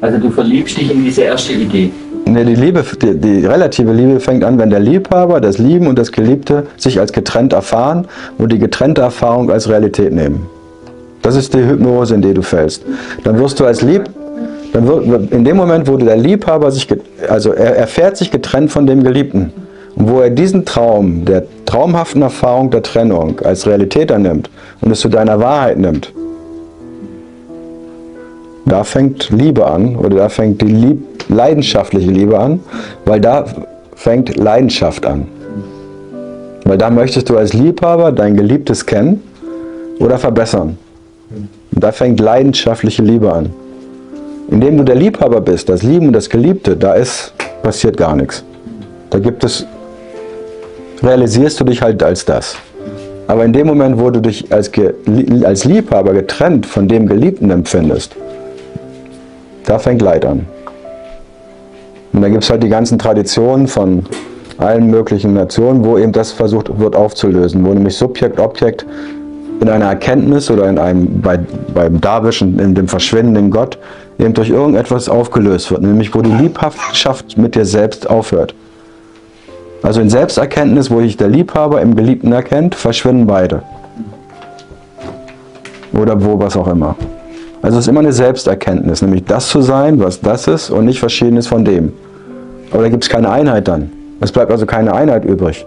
Also du verliebst dich in diese erste Idee. Nee, die relative Liebe fängt an, wenn der Liebhaber, das Lieben und das Geliebte sich als getrennt erfahren und die getrennte Erfahrung als Realität nehmen. Das ist die Hypnose, in die du fällst. Dann wirst du als in dem Moment, wo der Liebhaber sich, erfährt sich getrennt von dem Geliebten. Und wo er diesen Traum, der traumhaften Erfahrung der Trennung als Realität annimmt und es zu deiner Wahrheit nimmt, da fängt Liebe an, oder da fängt die leidenschaftliche Liebe an, weil da fängt Leidenschaft an. Weil da möchtest du als Liebhaber dein Geliebtes kennen oder verbessern. Und da fängt leidenschaftliche Liebe an. Indem du der Liebhaber bist, das Lieben und das Geliebte, da passiert gar nichts. Da gibt es, realisierst du dich halt als das. Aber in dem Moment, wo du dich als Liebhaber getrennt von dem Geliebten empfindest, da fängt Leid an. Und dann gibt es halt die ganzen Traditionen von allen möglichen Nationen, wo eben das versucht wird aufzulösen, wo nämlich Subjekt, Objekt in einer Erkenntnis oder in einem, beim Darwischen, in dem verschwindenden Gott, eben durch irgendetwas aufgelöst wird, nämlich wo die Liebhaberschaft mit dir selbst aufhört. Also in Selbsterkenntnis, wo sich der Liebhaber im Geliebten erkennt, verschwinden beide. Oder wo, was auch immer. Also es ist immer eine Selbsterkenntnis, nämlich das zu sein, was das ist und nicht Verschiedenes von dem. Aber da gibt es keine Einheit dann. Es bleibt also keine Einheit übrig.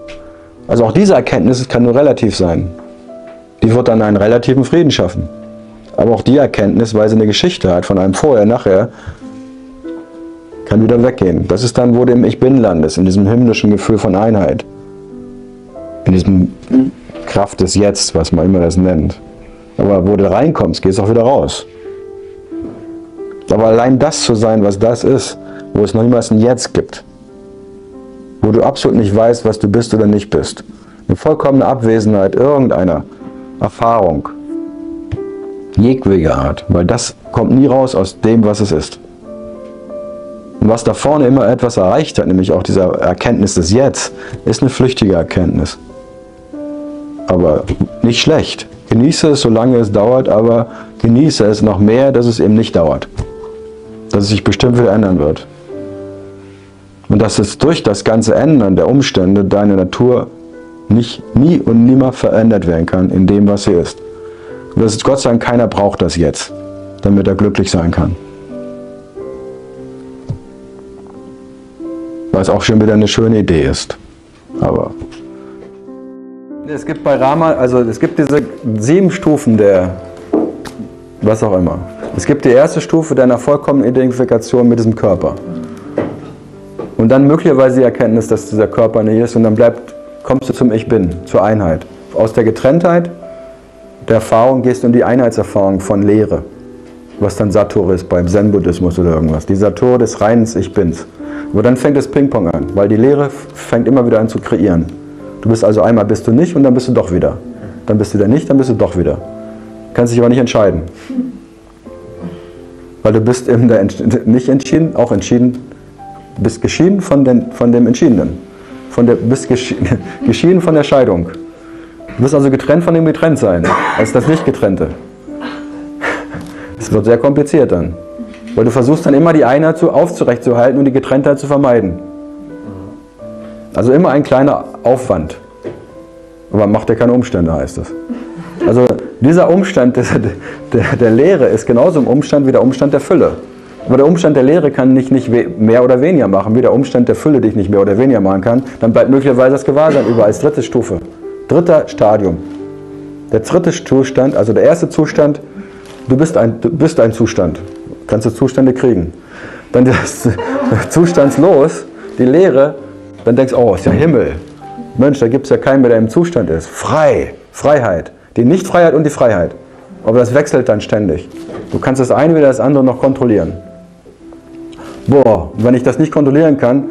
Also auch diese Erkenntnis kann nur relativ sein. Die wird dann einen relativen Frieden schaffen. Aber auch die Erkenntnis, weil sie eine Geschichte hat, von einem Vorher, Nachher, kann wieder weggehen. Das ist dann, wo du im Ich-Bin landest, in diesem himmlischen Gefühl von Einheit. In diesem Kraft des Jetzt, was man immer das nennt. Aber wo du reinkommst, gehst du auch wieder raus. Aber allein das zu sein, was das ist, wo es noch niemals ein Jetzt gibt, wo du absolut nicht weißt, was du bist oder nicht bist. Eine vollkommene Abwesenheit irgendeiner Erfahrung, jeglicher Art, weil das kommt nie raus aus dem, was es ist. Und was da vorne immer etwas erreicht hat, nämlich auch diese Erkenntnis des Jetzt, ist eine flüchtige Erkenntnis. Aber nicht schlecht. Genieße es, solange es dauert, aber genieße es noch mehr, dass es eben nicht dauert. Dass es sich bestimmt wieder ändern wird. Und dass es durch das ganze Ändern der Umstände deine Natur nie und nimmer verändert werden kann in dem, was sie ist. Und das ist Gott sei Dank, keiner braucht das jetzt, damit er glücklich sein kann. Was auch schon wieder eine schöne Idee ist. Aber es gibt bei Rama, also es gibt diese 7 Stufen der, was auch immer. Es gibt die erste Stufe deiner vollkommenen Identifikation mit diesem Körper. Und dann möglicherweise die Erkenntnis, dass dieser Körper nicht ist, und dann kommst du zum Ich Bin, zur Einheit. Aus der Getrenntheit der Erfahrung gehst du in die Einheitserfahrung von Lehre, was dann Satori ist beim Zen-Buddhismus oder irgendwas. Die Satori des reinen Ich Bins. Aber dann fängt das Ping-Pong an, weil die Lehre fängt immer wieder an zu kreieren. Du bist also einmal bist du nicht und dann bist du doch wieder. Dann bist du wieder nicht, dann bist du doch wieder. Kannst dich aber nicht entscheiden. Weil du bist eben nicht entschieden, auch entschieden, bist geschieden von dem Entschiedenen. Bist geschieden von der Scheidung. Du bist also getrennt von dem Getrenntsein, als das Nicht-Getrennte. Das wird sehr kompliziert dann. Weil du versuchst dann immer die Einheit aufrechtzuerhalten und die Getrenntheit zu vermeiden. Also immer ein kleiner Aufwand. Aber macht ja keine Umstände, heißt es. Also dieser Umstand der Leere ist genauso ein Umstand wie der Umstand der Fülle. Aber der Umstand der Leere kann dich nicht mehr oder weniger machen, wie der Umstand der Fülle dich nicht mehr oder weniger machen kann. Dann bleibt möglicherweise das Gewahrsein über als dritte Stufe. Dritter Stadium. Der dritte Zustand, also der erste Zustand, du bist ein Zustand. Kannst du Zustände kriegen. Dann das Zustandslos, die Leere, dann denkst du, oh, ist ja Himmel. Mensch, da gibt es ja keinen, der im Zustand ist. Frei, Freiheit. Die Nichtfreiheit und die Freiheit. Aber das wechselt dann ständig. Du kannst das eine oder das andere noch kontrollieren. Boah, wenn ich das nicht kontrollieren kann,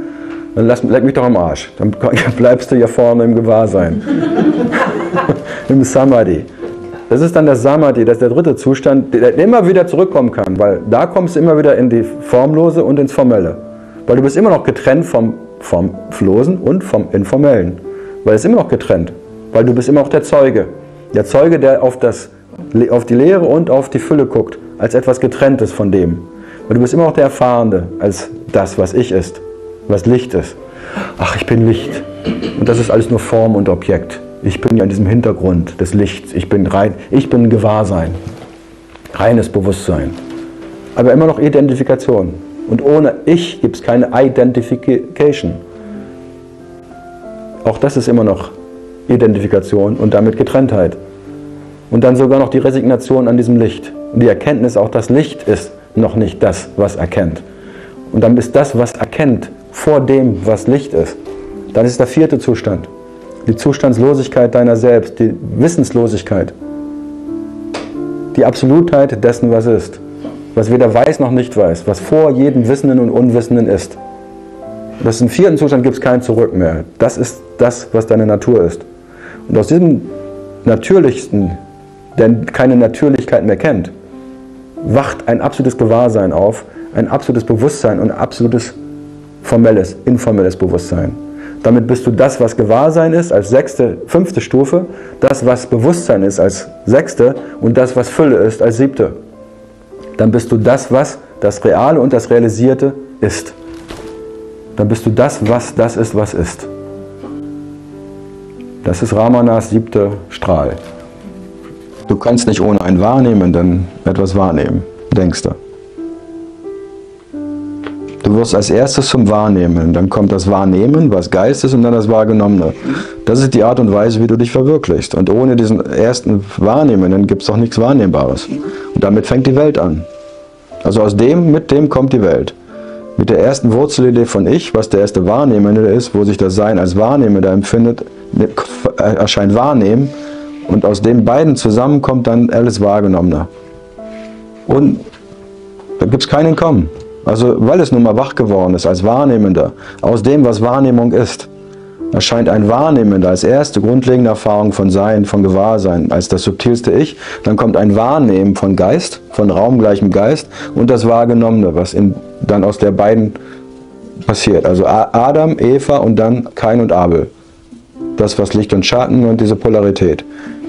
dann leck mich doch am Arsch. Dann bleibst du hier vorne im Gewahrsein. Im Samadhi. Das ist dann das Samadhi, das ist der dritte Zustand, der immer wieder zurückkommen kann, weil da kommst du immer wieder in die Formlose und ins Formelle. Weil du bist immer noch getrennt vom Formlosen und vom Informellen. Weil es ist immer noch getrennt. Weil du bist immer noch der Zeuge. Der Zeuge, der auf die Leere und auf die Fülle guckt, als etwas Getrenntes von dem. Aber du bist immer noch der Erfahrene als das, was ich ist, was Licht ist. Ach, ich bin Licht. Und das ist alles nur Form und Objekt. Ich bin ja in diesem Hintergrund des Lichts. Ich bin rein, ich bin Gewahrsein. Reines Bewusstsein. Aber immer noch Identifikation. Und ohne Ich gibt es keine Identification. Auch das ist immer noch Identifikation und damit Getrenntheit. Und dann sogar noch die Resignation an diesem Licht. Und die Erkenntnis, auch das Licht ist noch nicht das, was erkennt. Und dann ist das, was erkennt, vor dem, was Licht ist. Dann ist der vierte Zustand. Die Zustandslosigkeit deiner selbst, die Wissenslosigkeit. Die Absolutheit dessen, was ist. Was weder weiß noch nicht weiß. Was vor jedem Wissenden und Unwissenden ist. Bis zum vierten Zustand gibt es kein Zurück mehr. Das ist das, was deine Natur ist. Und aus diesem Natürlichsten, der keine Natürlichkeit mehr kennt, wacht ein absolutes Gewahrsein auf, ein absolutes Bewusstsein und ein absolutes formelles, informelles Bewusstsein. Damit bist du das, was Gewahrsein ist, als fünfte Stufe, das, was Bewusstsein ist, als sechste und das, was Fülle ist, als siebte. Dann bist du das, was das Reale und das Realisierte ist. Dann bist du das, was das ist, was ist. Das ist Ramanas siebter Strahl. Du kannst nicht ohne ein Wahrnehmenden etwas wahrnehmen, denkst du. Du wirst als erstes zum Wahrnehmen, dann kommt das Wahrnehmen, was Geist ist und dann das Wahrgenommene. Das ist die Art und Weise, wie du dich verwirklichst. Und ohne diesen ersten Wahrnehmenden gibt es doch nichts Wahrnehmbares. Und damit fängt die Welt an. Also aus dem, mit dem kommt die Welt. Mit der ersten Wurzelidee von Ich, was der erste Wahrnehmende ist, wo sich das Sein als Wahrnehmender empfindet, erscheint Wahrnehmen. Und aus den beiden zusammen kommt dann alles Wahrgenommene. Und da gibt es kein Entkommen. Also, weil es nun mal wach geworden ist, als Wahrnehmender, aus dem, was Wahrnehmung ist, erscheint ein Wahrnehmender als erste grundlegende Erfahrung von Sein, von Gewahrsein, als das subtilste Ich. Dann kommt ein Wahrnehmen von Geist, von raumgleichem Geist und das Wahrgenommene, was dann aus der beiden passiert. Also Adam, Eva und dann Kain und Abel. Das, was Licht und Schatten und diese Polarität.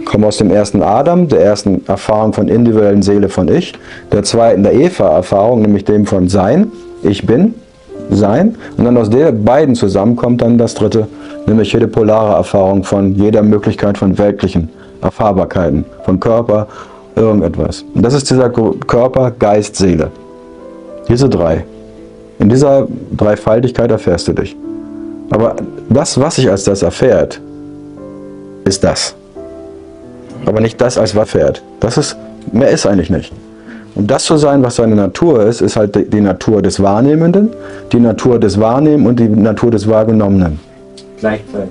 Kommen aus dem ersten Adam, der ersten Erfahrung von individuellen Seele von Ich, der zweiten der Eva-Erfahrung, nämlich dem von Sein, Ich bin, Sein, und dann aus den beiden zusammenkommt dann das dritte, nämlich jede polare Erfahrung von jeder Möglichkeit von weltlichen Erfahrbarkeiten, von Körper, irgendetwas. Und das ist dieser Körper, Geist, Seele. Diese drei. In dieser Dreifaltigkeit erfährst du dich. Aber das, was sich als das erfährt, ist das. Aber nicht das, als was fährt. Das ist, mehr ist eigentlich nicht. Und das zu sein, was seine Natur ist halt die Natur des Wahrnehmenden, die Natur des Wahrnehmen und die Natur des Wahrgenommenen. Gleichzeitig.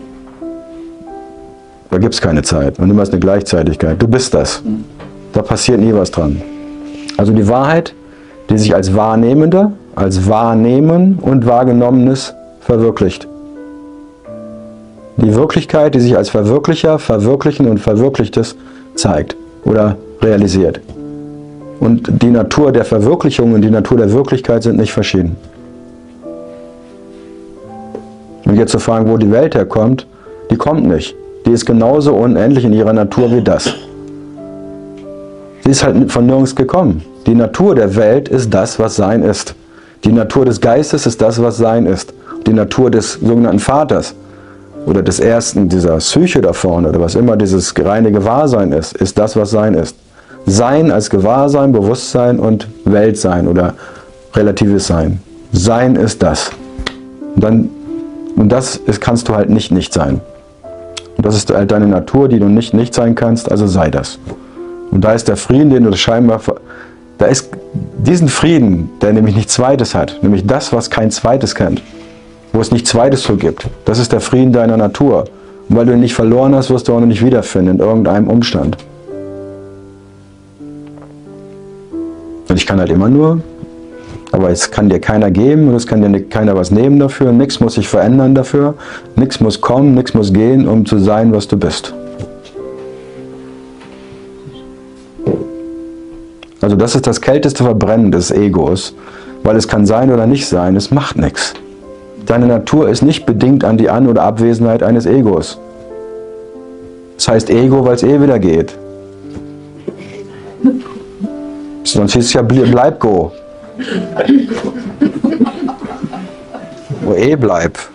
Da gibt es keine Zeit und immer ist eine Gleichzeitigkeit. Du bist das. Da passiert nie was dran. Also die Wahrheit, die sich als Wahrnehmender, als Wahrnehmen und Wahrgenommenes verwirklicht. Die Wirklichkeit, die sich als Verwirklicher, Verwirklichen und Verwirklichtes zeigt oder realisiert. Und die Natur der Verwirklichung und die Natur der Wirklichkeit sind nicht verschieden. Und jetzt zu fragen, wo die Welt herkommt, die kommt nicht. Die ist genauso unendlich in ihrer Natur wie das. Sie ist halt von nirgends gekommen. Die Natur der Welt ist das, was Sein ist. Die Natur des Geistes ist das, was Sein ist. Die Natur des sogenannten Vaters oder des Ersten, dieser Psyche da vorne, oder was immer dieses reine Gewahrsein ist das, was Sein ist. Sein als Gewahrsein, Bewusstsein und Weltsein oder relatives Sein. Sein ist das. Und das kannst du halt nicht sein. Und das ist halt deine Natur, die du nicht sein kannst, also sei das. Und da ist der Frieden, den du scheinbar... Da ist diesen Frieden, der nämlich nichts Zweites hat, nämlich das, was kein Zweites kennt. Wo es nichts Zweites so gibt. Das ist der Frieden deiner Natur. Und weil du ihn nicht verloren hast, wirst du auch nicht wiederfinden in irgendeinem Umstand. Und ich kann halt immer nur, aber es kann dir keiner geben und es kann dir keiner was nehmen dafür. Nichts muss sich verändern dafür. Nichts muss kommen, nichts muss gehen, um zu sein, was du bist. Also das ist das kälteste Verbrennen des Egos, weil es kann sein oder nicht sein, es macht nichts. Deine Natur ist nicht bedingt an die An- oder Abwesenheit eines Egos. Das heißt Ego, weil es wieder geht. Sonst hieß es ja Bleib-Go. Wo bleibt.